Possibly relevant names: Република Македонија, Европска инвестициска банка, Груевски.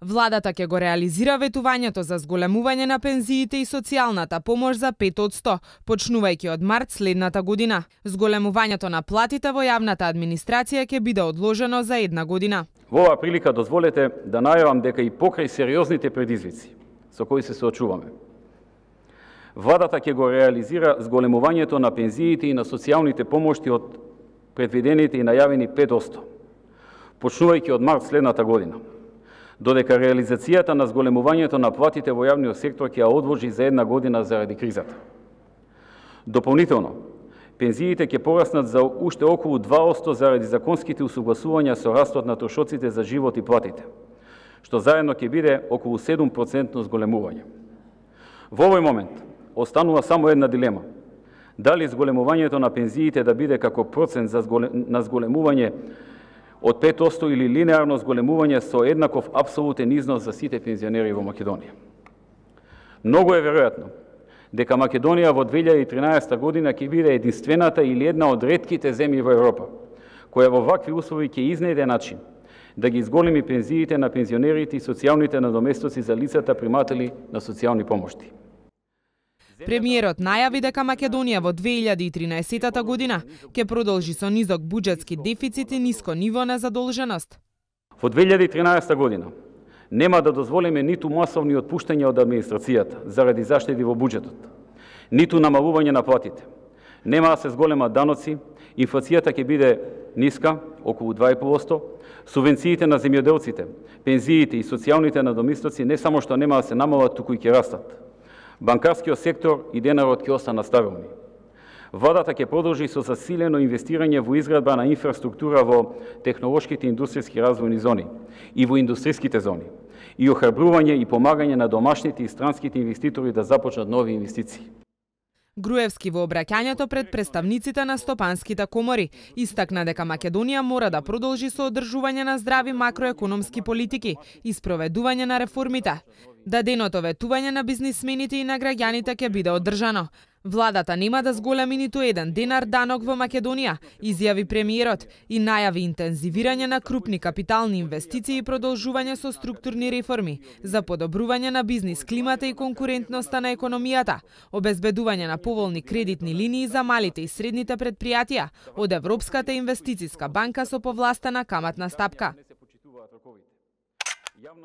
Владата ќе го реализира ветувањето за зголемување на пензиите и социјалната помош за 5%, почнувајќи од март следната година. Зголемувањето на платите во јавната администрација ќе биде одложено за една година. Во оваа прилика дозволете да најавам дека и покрај сериозните предизвици со кои се соочуваме, Владата ќе го реализира зголемувањето на пензиите и на социјалните помошти од предвидените и најавени 5%, почнувајќи од март следната година, додека реализацијата на зголемувањето на платите во јавниот сектор ќе ја одложи за една година заради кризата. Дополнително, пензиите ќе пораснат за уште околу 2% заради законските усогласувања со растот на трошоците за живот и платите, што заедно ќе биде околу 7% зголемување. Во овој момент останува само една дилема. Дали зголемувањето на пензиите да биде како процент на зголемување од 5% или линеарно зголемување со еднаков апсолутен износ за сите пензионери во Македонија. Многу е веројатно дека Македонија во 2013 година ќе биде единствената или една од ретките земји во Европа, која во вакви услови ќе изнајде начин да ги изголеми пензиите на пензионерите и социјалните надоместоци за лицата приматели на социјални помошти. Премиерот најави дека Македонија во 2013 година ќе продолжи со низок буџетски дефицит и ниско ниво на задолженост. Во 2013 година нема да дозволиме ниту масовни отпуштања од администрацијата заради заштеди во буџетот, ниту намалување на платите. Нема да се зголема даноци, инфлацијата ќе биде ниска, околу 2,5%, субвенциите на земјоделците, пензиите и социјалните надоместоци не само што нема да се намалат, туку и ќе растат. Банкарскиот сектор и денарот ќе остана стабилни. Владата ќе продолжи со засилено инвестирање во изградба на инфраструктура во технолошките индустријски развојни зони и во индустриските зони, и охрабрување и помагање на домашните и странските инвеститори да започнат нови инвестиции. Груевски во обраќањето пред представниците на стопанските комори истакна дека Македонија мора да продолжи со одржување на здрави макроекономски политики и спроведување на реформите. Даденото ветување на бизнисмените и на граѓаните ќе биде одржано. Владата нема да зголеми ниту еден денар данок во Македонија, изјави премиерот, и најави интензивирање на крупни капитални инвестиции и продолжување со структурни реформи за подобрување на бизнис климата и конкурентноста на економијата, обезбедување на поволни кредитни линии за малите и средните предпријатија од Европската инвестициска банка со повластена каматна стапка.